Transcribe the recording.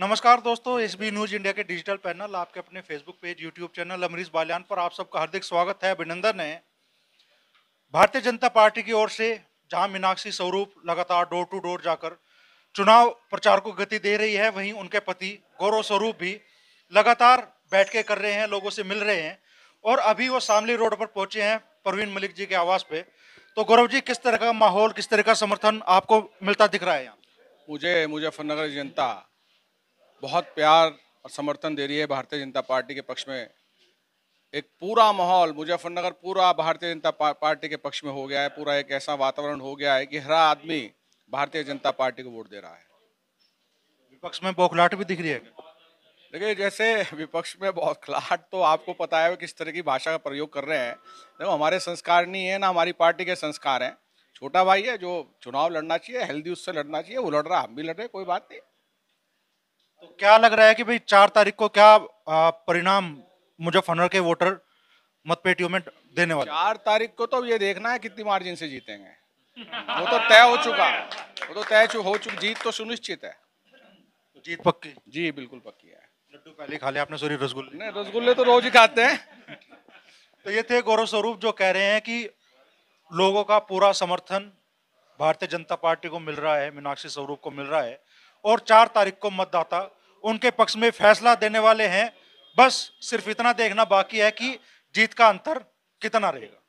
नमस्कार दोस्तों, S B news India के डिजिटल पैनल, आपके अपने Facebook page, YouTube channel Amrish Baliyan पर आप सबका हार्दिक स्वागत है, अभिनंदन है। भारतीय जनता पार्टी की ओर से जहां मीनाक्षी स्वरूप लगातार डोर टू डोर जाकर चुनाव प्रचार को गति दे रही है, वहीं उनके पति गौरव स्वरूप भी लगातार बैठ के कर रहे हैं, लोगों से मिल रहे हैं और अभी वो शामली रोड पर पहुंचे हैं प्रवीण मलिक जी के आवास पे। तो गौरव जी, किस तरह का माहौल, किस तरह का समर्थन आपको मिलता दिख रहा है यहाँ? मुझे मुजफ्फरनगर की जनता बहुत प्यार और समर्थन दे रही है भारतीय जनता पार्टी के पक्ष में। एक पूरा माहौल मुजफ्फरनगर पूरा भारतीय जनता पार्टी के पक्ष में हो गया है। पूरा एक ऐसा वातावरण हो गया है कि हर आदमी भारतीय जनता पार्टी को वोट दे रहा है। विपक्ष में बौखलाहट भी दिख रही है? देखिए, जैसे विपक्ष में बौखलाहट तो आपको पता है किस तरह की भाषा का प्रयोग कर रहे हैं। देखो, हमारे संस्कार नहीं है, ना हमारी पार्टी के संस्कार हैं। छोटा भाई है जो चुनाव लड़ना चाहिए, हेल्दी उससे लड़ना चाहिए, वो लड़ रहा, हम भी लड़ रहे, कोई बात नहीं। तो क्या लग रहा है कि भाई 4 तारीख को क्या परिणाम मुजफ्फरनगर के वोटर मतपेटियों में देने वाले? 4 तारीख को तो ये देखना है कितनी मार्जिन से जीतेंगे, वो तो तय हो चुका, वो तो तय हो चुका, जीत तो सुनिश्चित है। तो जीत पक्की? जी बिल्कुल पक्की है। लड्डू पहले खा लिया आपने? सॉरी, रसगुल्ले। नहीं, रसगुल्ले तो रोज ही खाते हैं। तो ये थे गौरव स्वरूप जो कह रहे हैं कि लोगों का पूरा समर्थन भारतीय जनता पार्टी को मिल रहा है, मीनाक्षी स्वरूप को मिल रहा है और 4 तारीख को मतदाता उनके पक्ष में फैसला देने वाले हैं। बस सिर्फ इतना देखना बाकी है कि जीत का अंतर कितना रहेगा।